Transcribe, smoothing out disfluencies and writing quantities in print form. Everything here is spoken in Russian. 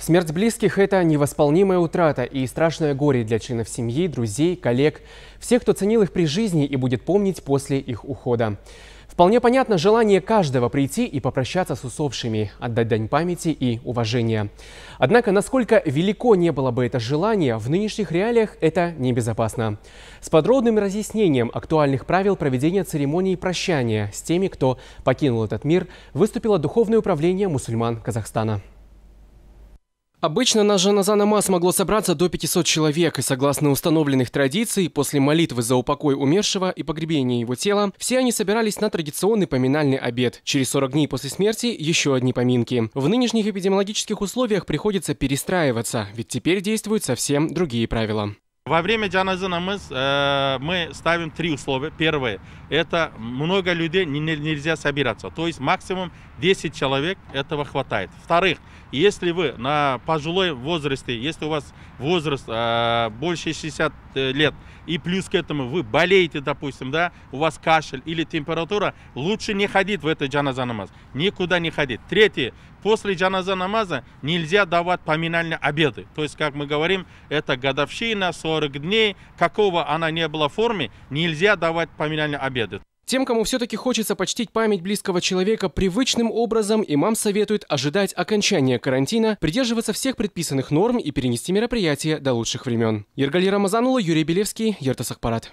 Смерть близких – это невосполнимая утрата и страшное горе для членов семьи, друзей, коллег, всех, кто ценил их при жизни и будет помнить после их ухода. Вполне понятно желание каждого прийти и попрощаться с усопшими, отдать дань памяти и уважения. Однако, насколько велико не было бы это желание, в нынешних реалиях это небезопасно. С подробным разъяснением актуальных правил проведения церемонии прощания с теми, кто покинул этот мир, выступило Духовное управление мусульман Казахстана. Обычно на жаназа-намаз могло собраться до 500 человек, и согласно установленных традиций, после молитвы за упокой умершего и погребения его тела, все они собирались на традиционный поминальный обед. Через 40 дней после смерти еще одни поминки. В нынешних эпидемиологических условиях приходится перестраиваться, ведь теперь действуют совсем другие правила. Во время жаназа-намаз мы ставим три условия. Первое – это много людей нельзя собираться, то есть максимум 10 человек этого хватает. Вторых, если вы на пожилой возрасте, если у вас возраст больше 60 лет и плюс к этому вы болеете, допустим, да, у вас кашель или температура, лучше не ходить в этот жаназа-намаз, никуда не ходить. Третье. После жаназа-намаза нельзя давать поминальные обеды. То есть, как мы говорим, это годовщина, 40 дней, какого она не была в форме, нельзя давать поминальные обеды. Тем, кому все-таки хочется почтить память близкого человека привычным образом, имам советует ожидать окончания карантина, придерживаться всех предписанных норм и перенести мероприятие до лучших времен. Ергалиев Рамазан улы, Юрий Белевский, Ертыс Хабарлар.